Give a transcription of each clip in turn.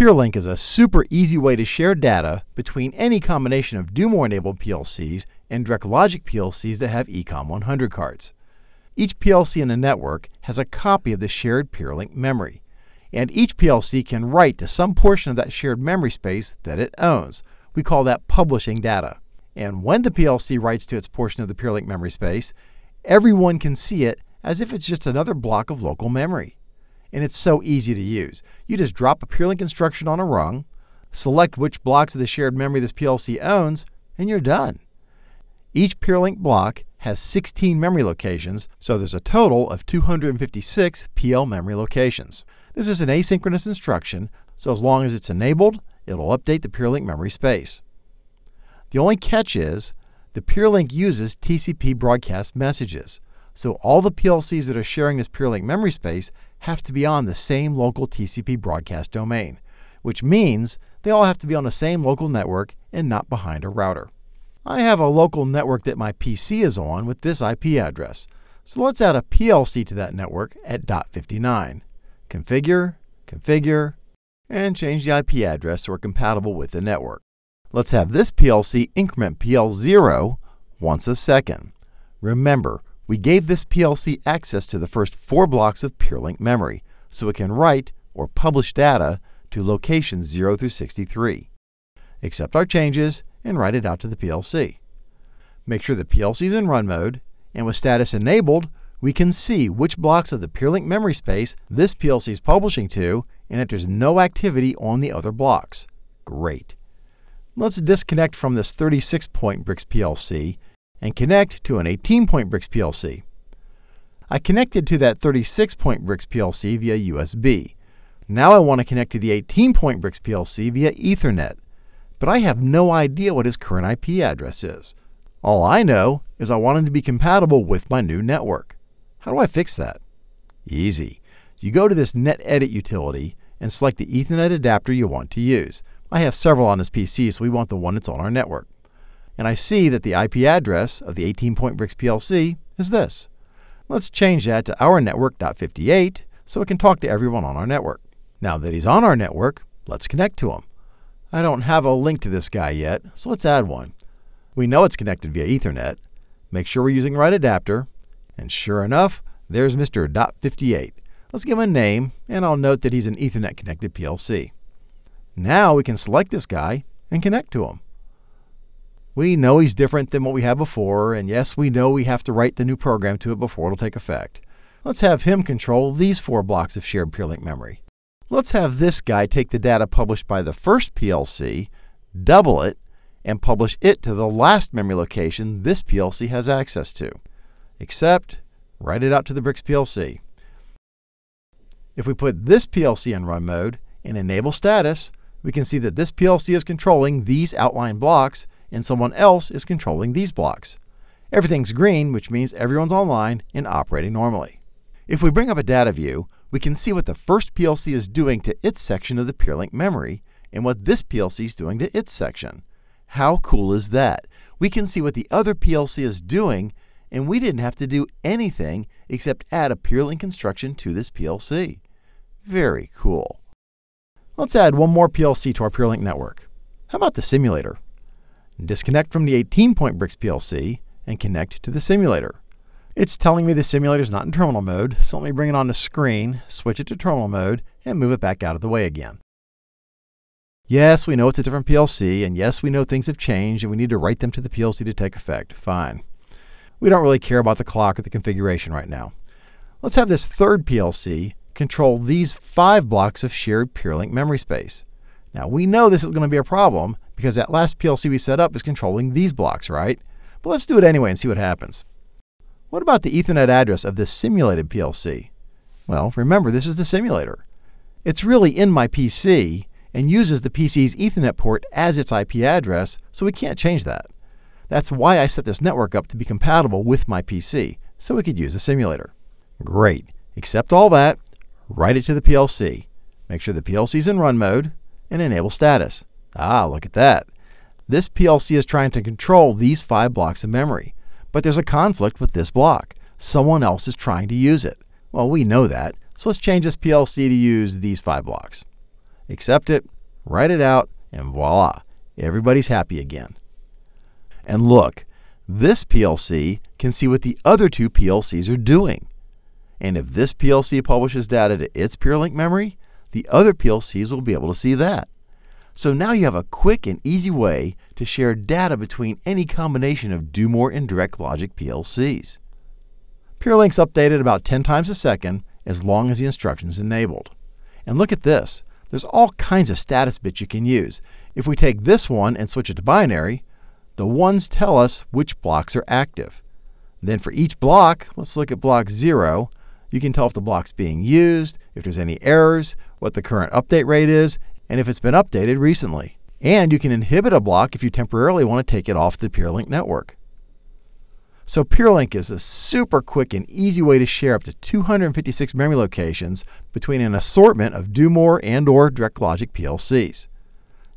PeerLink is a super easy way to share data between any combination of Do-more enabled PLCs and DirectLogic PLCs that have Ecom 100 cards. Each PLC in a network has a copy of the shared PeerLink memory, and each PLC can write to some portion of that shared memory space that it owns. We call that publishing data. And when the PLC writes to its portion of the PeerLink memory space, everyone can see it as if it's just another block of local memory. And it's so easy to use. You just drop a PeerLink instruction on a rung, select which blocks of the shared memory this PLC owns, and you're done. Each PeerLink block has 16 memory locations, so there's a total of 256 PL memory locations. This is an asynchronous instruction, so as long as it's enabled, it'll update the PeerLink memory space. The only catch is the PeerLink uses TCP broadcast messages, so all the PLCs that are sharing this PeerLink memory space have to be on the same local TCP broadcast domain, which means they all have to be on the same local network and not behind a router. I have a local network that my PC is on with this IP address, so let's add a PLC to that network at .59. Configure, configure, and change the IP address so we're compatible with the network. Let's have this PLC increment PL0 once a second. Remember, we gave this PLC access to the first 4 blocks of PeerLink memory, so it can write or publish data to locations 0 through 63. Accept our changes and write it out to the PLC. Make sure the PLC is in run mode, and with status enabled, we can see which blocks of the PeerLink memory space this PLC is publishing to, and that there's no activity on the other blocks. Great. Let's disconnect from this 36-point BRX PLC and connect to an 18-point BRX PLC. I connected to that 36-point BRX PLC via USB. Now I want to connect to the 18-point BRX PLC via Ethernet. But I have no idea what his current IP address is. All I know is I want him to be compatible with my new network. How do I fix that? Easy. You go to this NetEdit utility and select the Ethernet adapter you want to use. I have several on this PC, so we want the one that's on our network. And I see that the IP address of the 18-point BRX PLC is this. Let's change that to our network.58 so it can talk to everyone on our network. Now that he's on our network, let's connect to him. I don't have a link to this guy yet, so let's add one. We know it's connected via Ethernet. Make sure we're using the right adapter. And sure enough, there's Mr. .58. Let's give him a name, and I'll note that he's an Ethernet-connected PLC. Now we can select this guy and connect to him. We know he's different than what we had before, and yes, we know we have to write the new program to it before it'll take effect. Let's have him control these 4 blocks of shared PeerLink memory. Let's have this guy take the data published by the first PLC, double it, and publish it to the last memory location this PLC has access to. Accept, write it out to the BRX PLC. If we put this PLC in run mode and enable status, we can see that this PLC is controlling these outline blocks and someone else is controlling these blocks. Everything's green, which means everyone's online and operating normally. If we bring up a data view, we can see what the first PLC is doing to its section of the PeerLink memory and what this PLC is doing to its section. How cool is that? We can see what the other PLC is doing, and we didn't have to do anything except add a PeerLink instruction to this PLC. Very cool. Let's add one more PLC to our PeerLink network. How about the simulator? Disconnect from the 18-point BRX PLC and connect to the simulator. It's telling me the simulator is not in terminal mode, so let me bring it on the screen, switch it to terminal mode, and move it back out of the way again. Yes, we know it's a different PLC, and yes, we know things have changed, and we need to write them to the PLC to take effect. Fine. We don't really care about the clock or the configuration right now. Let's have this third PLC control these 5 blocks of shared PeerLink memory space. Now, we know this is going to be a problem because that last PLC we set up is controlling these blocks, right? But let's do it anyway and see what happens. What about the Ethernet address of this simulated PLC? Well, remember, this is the simulator. It's really in my PC and uses the PC's Ethernet port as its IP address, so we can't change that. That's why I set this network up to be compatible with my PC, so we could use a simulator. Great. Accept all that, write it to the PLC. Make sure the PLC's in run mode and enable status. Ah, look at that. This PLC is trying to control these 5 blocks of memory. But there's a conflict with this block. Someone else is trying to use it. Well, we know that, so let's change this PLC to use these 5 blocks. accept it, write it out, and voila, everybody's happy again. And look, this PLC can see what the other two PLCs are doing. And if this PLC publishes data to its PeerLink memory, the other PLCs will be able to see that. So now you have a quick and easy way to share data between any combination of Do-more and DirectLogic PLCs. PeerLink's updated about 10 times a second as long as the instruction's enabled. And look at this. There's all kinds of status bits you can use. If we take this one and switch it to binary, the ones tell us which blocks are active. Then for each block, let's look at block 0. You can tell if the block's being used, if there's any errors, what the current update rate is, and if it's been updated recently. And you can inhibit a block if you temporarily want to take it off the PeerLink network. So PeerLink is a super quick and easy way to share up to 256 memory locations between an assortment of Do-more and or DirectLogic PLCs.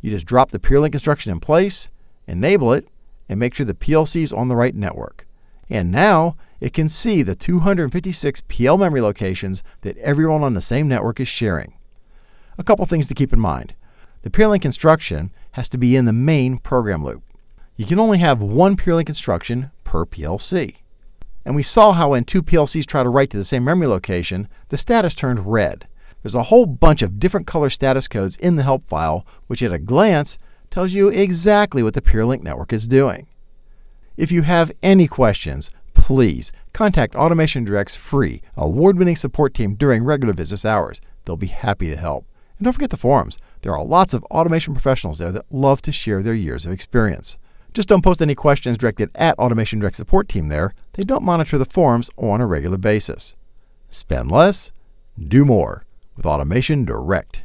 You just drop the PeerLink instruction in place, enable it, and make sure the PLC is on the right network. And now, it can see the 256 PL memory locations that everyone on the same network is sharing. A couple things to keep in mind. The PeerLink instruction has to be in the main program loop. You can only have one PeerLink instruction per PLC. And we saw how when two PLCs try to write to the same memory location, the status turned red. There's a whole bunch of different color status codes in the help file, which at a glance tells you exactly what the PeerLink network is doing. If you have any questions, please contact AutomationDirect's free, award-winning support team during regular business hours. They'll be happy to help. And don't forget the forums. There are lots of automation professionals there that love to share their years of experience. Just don't post any questions directed at AutomationDirect's support team there. They don't monitor the forums on a regular basis. Spend less, do more with AutomationDirect.